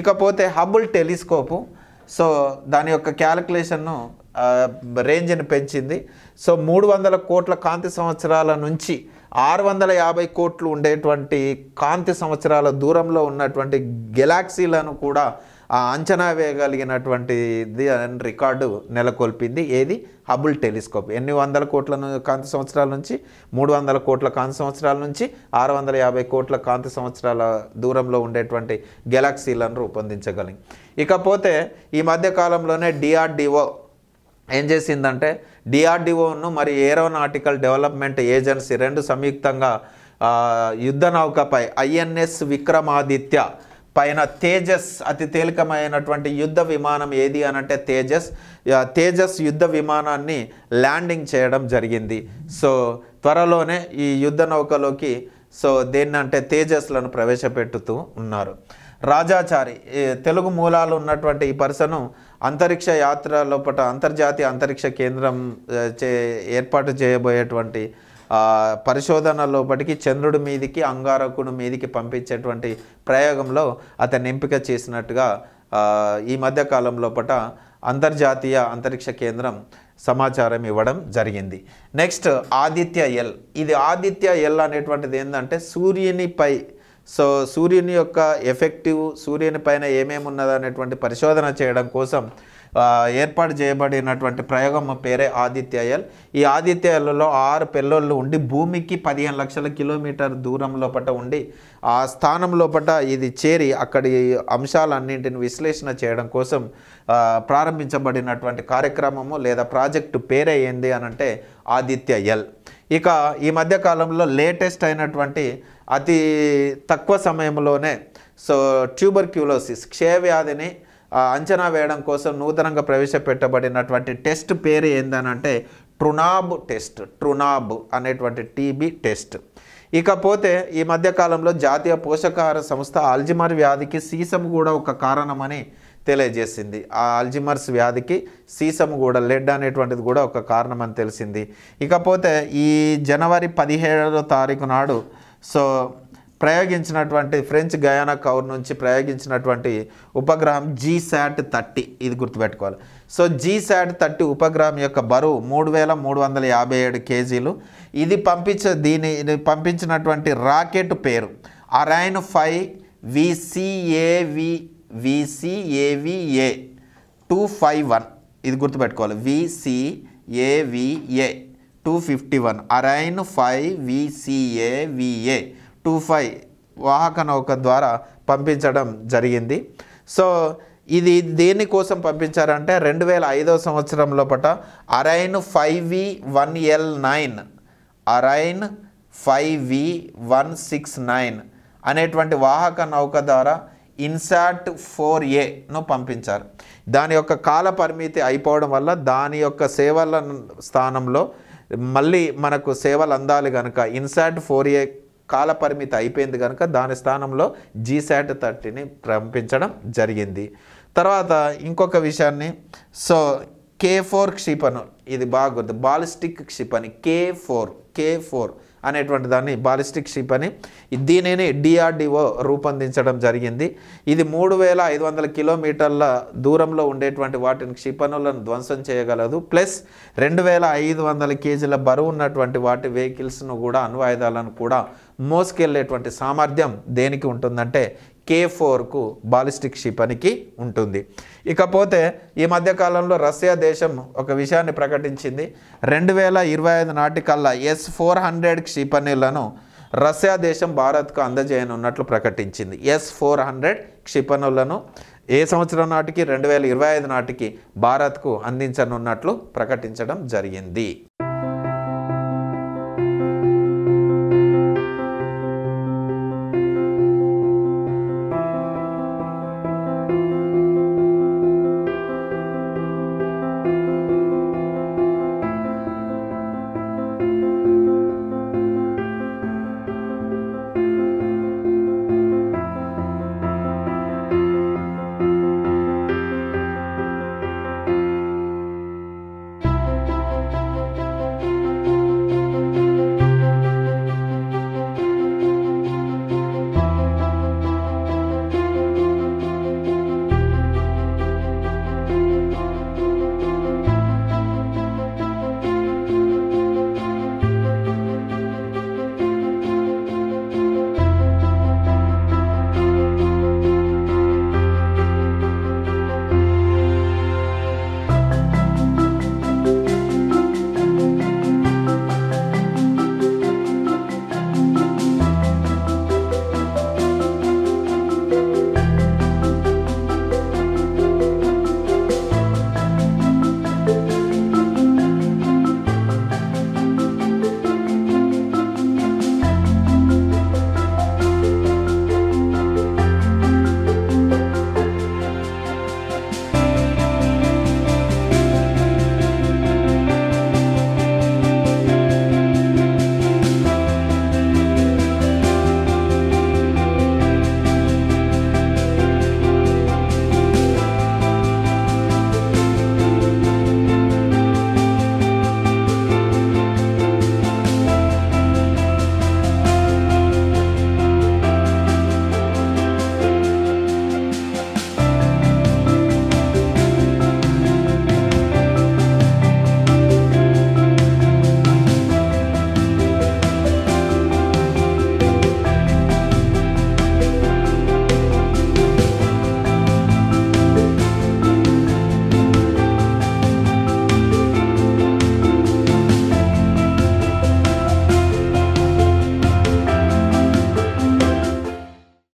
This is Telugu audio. ఇకపోతే హబుల్ టెలిస్కోప్ సో దాని యొక్క క్యాలిక్యులేషన్ రేంజ్ ని పెంచింది సో 300 కోట్ల కాంతి సంవత్సరాల నుంచి 650 కోట్లు ఉండేటువంటి కాంతి సంవత్సరాల దూరంలో ఉన్నటువంటి గెలాక్సీలను కూడా అంచనా వేయగలిగినటువంటిది అని రికార్డు నెలకొల్పింది ఏది హబుల్ టెలిస్కోప్ 800 కోట్ల కాంతి సంవత్సరాల నుంచి 300 కోట్ల కాంతి సంవత్సరాల నుంచి 650 కోట్ల కాంతి సంవత్సరాల దూరంలో ఉండేటువంటి గెలాక్సీలను రూపొందించగలిగి ఇకపోతే ఈ మధ్య కాలంలోనే DRDO ఏం చేసిందంటే DRDOను మరి ఏరోనాటికల్ డెవలప్మెంట్ ఏజెన్సీ రెండు సంయుక్తంగా యుద్ధ నౌకపై INS విక్రమాదిత్య పైన తేజస్ అతి తేలికమైనటువంటి యుద్ధ విమానం ఏది అనంటే తేజస్ యుద్ధ విమానాన్ని ల్యాండింగ్ చేయడం జరిగింది సో త్వరలోనే ఈ యుద్ధ నౌకలోకి సో దేన్నంటే తేజస్లను ప్రవేశపెట్టుతూ ఉన్నారు రాజాచారి తెలుగు మూలాలు ఉన్నటువంటి ఈ పర్సను అంతరిక్ష యాత్ర లోపల అంతర్జాతీయ అంతరిక్ష కేంద్రం ఏర్పాటు చేయబోయేటువంటి పరిశోధన లోపటికి చంద్రుడి మీదికి అంగారకుడి మీదికి పంపించేటువంటి ప్రయోగంలో అతను ఎంపిక చేసినట్టుగా ఈ మధ్యకాలం లోపల అంతర్జాతీయ అంతరిక్ష కేంద్రం సమాచారం ఇవ్వడం జరిగింది నెక్స్ట్ ఆదిత్య-L ఇది ఆదిత్య-L అనేటువంటిది ఏంటంటే సూర్యునిపై సో సూర్యుని యొక్క ఎఫెక్టివ్ సూర్యుని పైన ఏమేమి ఉన్నదనేటువంటి పరిశోధన చేయడం కోసం ఏర్పాటు చేయబడినటువంటి ప్రయోగం పేరే ఆదిత్య-L ఈ ఆదిత్య-Lలో 6 పెల్లోళ్ళు ఉండి భూమికి 15 లక్షల కిలోమీటర్ దూరంలో పట ఉండి ఆ స్థానంలో పట ఇది చేరి అక్కడి అంశాలన్నింటిని విశ్లేషణ చేయడం కోసం ప్రారంభించబడినటువంటి కార్యక్రమము లేదా ప్రాజెక్టు పేరే ఏంది అనంటే ఆదిత్య-L ఇక ఈ మధ్యకాలంలో లేటెస్ట్ అయినటువంటి అతి తక్కువ సమయంలోనే సో ట్యూబర్క్యులోసిస్ క్షయవ్యాధిని అంచనా వేయడం కోసం నూతనంగా ప్రవేశపెట్టబడినటువంటి టెస్ట్ పేరు ఏందనంటే ట్రునాబ్ అనేటువంటి TB టెస్ట్ ఇకపోతే ఈ మధ్యకాలంలో జాతీయ పోషకాహార సంస్థ ఆల్జిమర్ వ్యాధికి సీసం కూడా ఒక కారణమని తెలియజేసింది ఆ ఆల్జిమర్స్ వ్యాధికి సీసం కూడా లెడ్ అనేటువంటిది కూడా ఒక కారణం అని తెలిసింది ఇకపోతే ఈ జనవరి 17వ తారీఖు నాడు సో ప్రయోగించినటువంటి ఫ్రెంచ్ గయానా కౌర్ నుంచి ప్రయోగించినటువంటి ఉపగ్రహం GSAT-30 ఇది గుర్తుపెట్టుకోవాలి సో GSAT-30 ఉపగ్రహం యొక్క బరువు 3357 kg ఇది పంపించినటువంటి రాకెట్ పేరు Ariane 5 VCAVA 251 ఇది గుర్తుపెట్టుకోవాలి VCAVA 251 Ariane 5 VCAVA 25 వాహక నౌక ద్వారా పంపించడం జరిగింది సో ఇది దేనికోసం పంపించారంటే 2005వ సంవత్సరం లోపట Ariane 5V1L9 Ariane 5V169 అనేటువంటి వాహక నౌక ద్వారా Insat-4Aను పంపించారు దాని యొక్క కాల పరిమితి అయిపోవడం వల్ల దాని యొక్క సేవల స్థానంలో మళ్ళీ మనకు సేవలు అందాలి కనుక Insat-4A కాల పరిమితి అయిపోయింది కనుక దాని స్థానంలో GSAT-30ని పంపించడం జరిగింది తర్వాత ఇంకొక విషయాన్ని సో K4 క్షిపణి ఇది బాగుంది బాలిస్టిక్ క్షిపణి K4 అనేటువంటి దాన్ని బాలిస్టిక్ క్షిపణి దీనిని DRDO రూపొందించడం జరిగింది ఇది 3500 కిలోమీటర్ల దూరంలో ఉండేటువంటి వాటిని క్షిపణులను ధ్వంసం చేయగలదు ప్లస్ 2500 kg బరువు ఉన్నటువంటి వాటి వెహికల్స్ను కూడా అణ్వాయుధాలను కూడా మోసుకెళ్ళేటువంటి సామర్థ్యం దేనికి ఉంటుందంటే K4కు బాలిస్టిక్ క్షిపణికి ఉంటుంది ఇకపోతే ఈ మధ్యకాలంలో రష్యా దేశం ఒక విషయాన్ని ప్రకటించింది 2025 నాటికల్లా S-400 క్షిపణులను రష్యా దేశం భారత్కు అందజేయనున్నట్లు ప్రకటించింది S-400 క్షిపణులను ఏ సంవత్సరం నాటికి 2025 నాటికి భారత్కు అందించనున్నట్లు ప్రకటించడం జరిగింది